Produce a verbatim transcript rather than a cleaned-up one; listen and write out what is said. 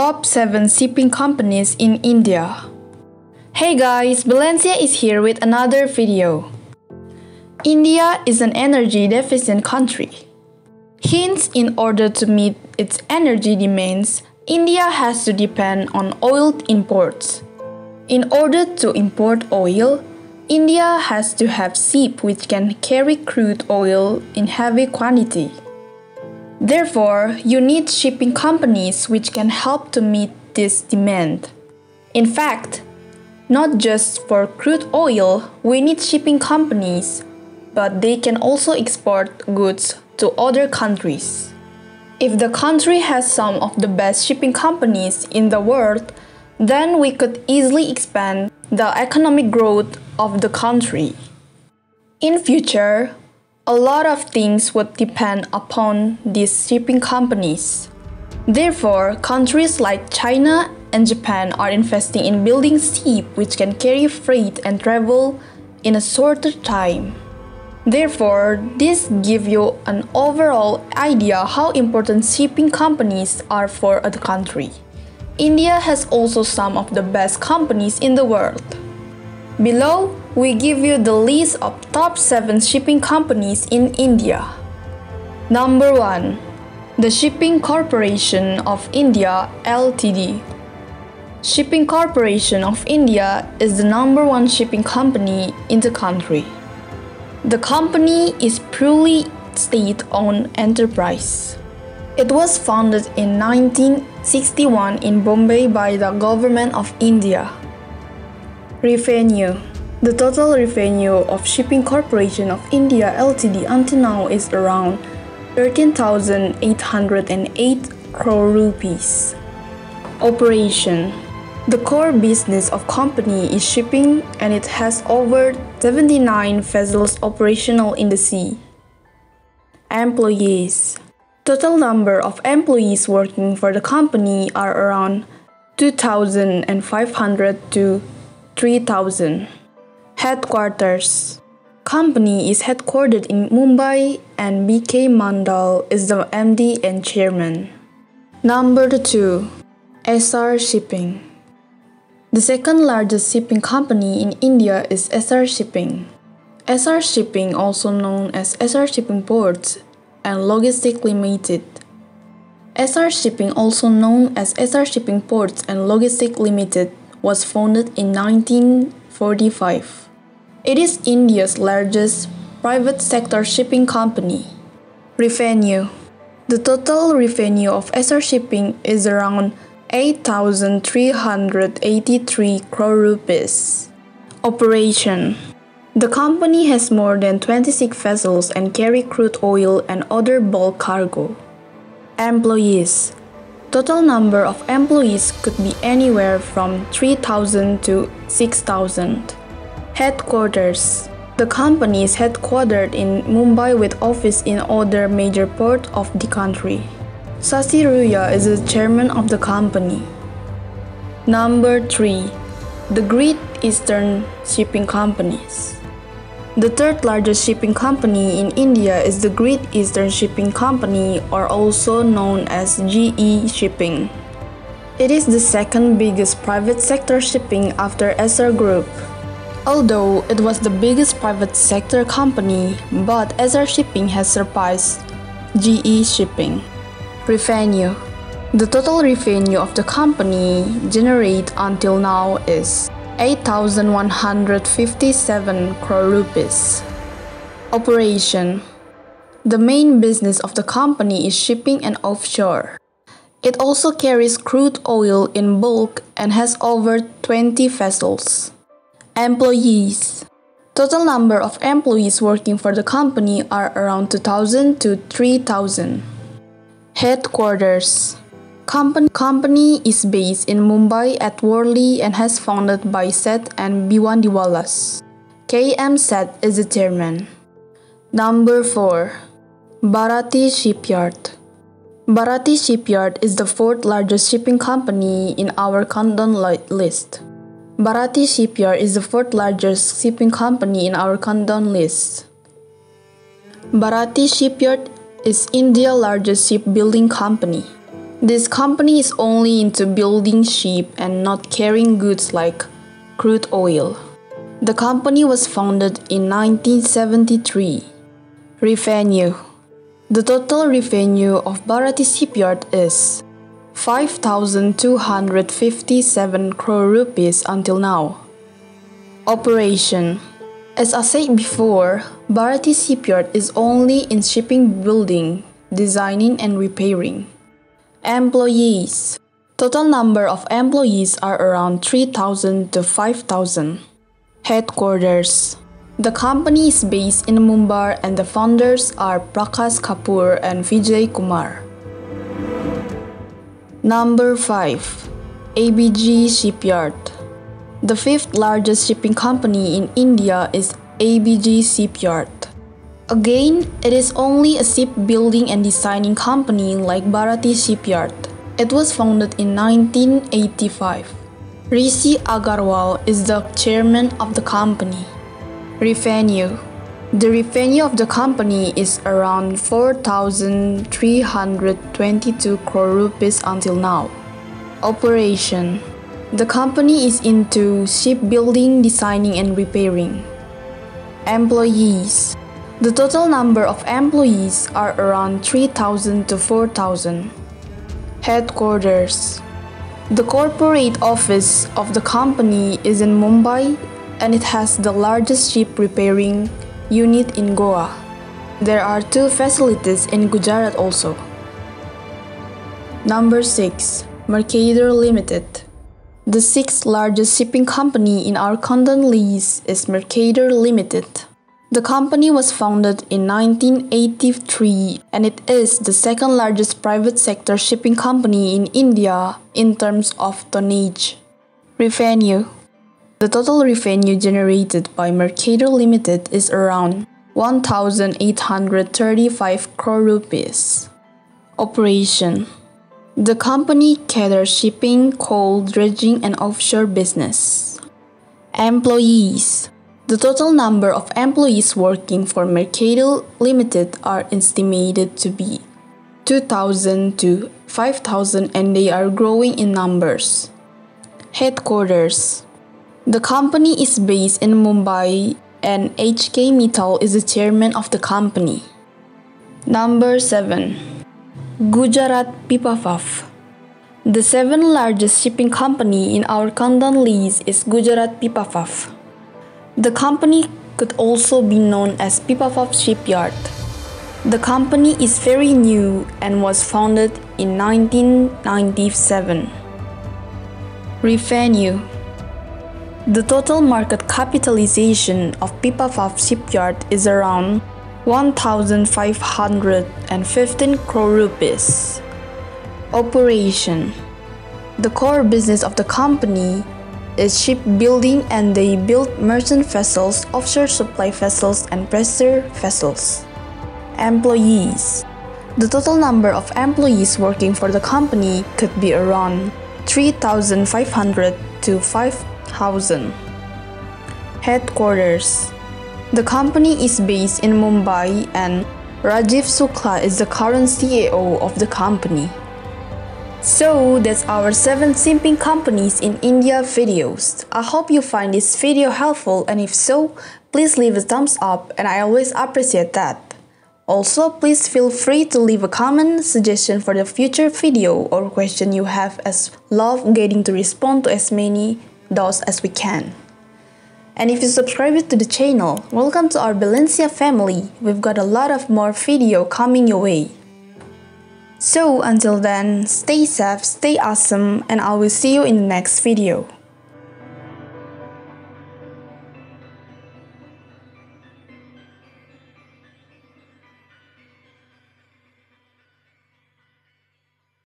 top seven shipping companies in India. Hey guys, Valencia is here with another video. India is an energy deficient country. Hence, in order to meet its energy demands, India has to depend on oil imports. In order to import oil, India has to have ships which can carry crude oil in heavy quantity. Therefore, you need shipping companies which can help to meet this demand. In fact, not just for crude oil, we need shipping companies, but they can also export goods to other countries. If the country has some of the best shipping companies in the world, then we could easily expand the economic growth of the country. In future, a lot of things would depend upon these shipping companies. Therefore, countries like China and Japan are investing in building ships which can carry freight and travel in a shorter time. Therefore, this gives you an overall idea how important shipping companies are for a country. India has also some of the best companies in the world. Below, we give you the list of top seven shipping companies in India. Number one. The Shipping Corporation of India Limited. Shipping Corporation of India is the number one shipping company in the country. The company is purely state-owned enterprise. It was founded in nineteen sixty-one in Bombay by the government of India. Revenue. The total revenue of Shipping Corporation of India Limited until now is around thirteen thousand eight hundred eight crore rupees. Operation. The core business of company is shipping, and it has over seventy-nine vessels operational in the sea. Employees. Total number of employees working for the company are around two thousand five hundred to three thousand. Headquarters. Company is headquartered in Mumbai, and B K Mandal is the M D and chairman. Number two. Essar Shipping. The second largest shipping company in India is Essar Shipping. Essar Shipping, also known as Essar Shipping Ports and Logistics Limited. Essar Shipping, also known as Essar Shipping Ports and Logistics Limited, was founded in nineteen forty-five. It is India's largest private sector shipping company. Revenue. The total revenue of Essar Shipping is around eight thousand three hundred eighty-three crore rupees. Operation. The company has more than twenty-six vessels and carry crude oil and other bulk cargo. Employees. Total number of employees could be anywhere from three thousand to six thousand. Headquarters. The company is headquartered in Mumbai with office in other major ports of the country. Shashi Ruia is the chairman of the company. Number three. The Great Eastern Shipping Companies. The third largest shipping company in India is the Great Eastern Shipping Company, or also known as G E Shipping. It is the second biggest private sector shipping after Essar Group. Although it was the biggest private sector company, but Essar Shipping has surpassed G E Shipping. Revenue. The total revenue of the company generated until now is eight thousand one hundred fifty-seven crore rupees. Operation. The main business of the company is shipping and offshore. It also carries crude oil in bulk and has over twenty vessels. Employees. Total number of employees working for the company are around two thousand to three thousand. Headquarters. Company, company is based in Mumbai at Worli and has founded by Seth and Biwandiwalas. K M Seth is the chairman. Number four. Bharati Shipyard. Bharati Shipyard is the fourth largest shipping company in our countdown list. Bharati Shipyard is the fourth largest shipping company in our countdown list. Bharati Shipyard is India's largest shipbuilding company. This company is only into building ships and not carrying goods like crude oil. The company was founded in nineteen seventy-three. Revenue. The total revenue of Bharati Shipyard is five thousand two hundred fifty-seven crore rupees until now. Operation. As I said before, Bharati Shipyard is only in shipping building, designing and repairing. Employees. Total number of employees are around three thousand to five thousand. Headquarters. The company is based in Mumbai and the founders are Prakash Kapoor and Vijay Kumar. Number five. A B G Shipyard. The fifth largest shipping company in India is A B G Shipyard. Again, it is only a shipbuilding and designing company like Bharati Shipyard. It was founded in nineteen eighty-five. Rishi Agarwal is the chairman of the company. Revenue. The revenue of the company is around four thousand three hundred twenty-two crore rupees until now. Operation. The company is into shipbuilding, designing and repairing. Employees. The total number of employees are around three thousand to four thousand. Headquarters. The corporate office of the company is in Mumbai, and it has the largest ship repairing unit in Goa. There are two facilities in Gujarat also. Number six. Mercator Limited. The sixth largest shipping company in our continent is Mercator Limited. The company was founded in nineteen eighty-three and it is the second largest private sector shipping company in India in terms of tonnage. Revenue. The total revenue generated by Mercator Limited is around one thousand eight hundred thirty-five crore rupees. Operation. The company caters shipping, coal, dredging and offshore business. Employees. The total number of employees working for Mercator Limited are estimated to be two thousand to five thousand and they are growing in numbers. Headquarters. The company is based in Mumbai and H K Mittal is the chairman of the company. Number seven. Gujarat Pipavav. The seventh largest shipping company in our continent is Gujarat Pipavav. The company could also be known as Pipavav Shipyard. The company is very new and was founded in nineteen ninety-seven. Revenue. The total market capitalization of Pipavav Shipyard is around one thousand five hundred fifteen crore rupees. Operation. The core business of the company is shipbuilding and they build merchant vessels, offshore supply vessels and pressure vessels. Employees. The total number of employees working for the company could be around three thousand five hundred to five thousand. Headquarters. The company is based in Mumbai and Rajiv Sukla is the current C E O of the company. So that's our seven shipping companies in India videos. I hope you find this video helpful and if so, please leave a thumbs up and I always appreciate that. Also, please feel free to leave a comment, suggestion for the future video or question you have as love getting to respond to as many those as we can. And if you subscribe to the channel, welcome to our Balencia family. We've got a lot of more video coming your way. So until then, stay safe, stay awesome, and I will see you in the next video.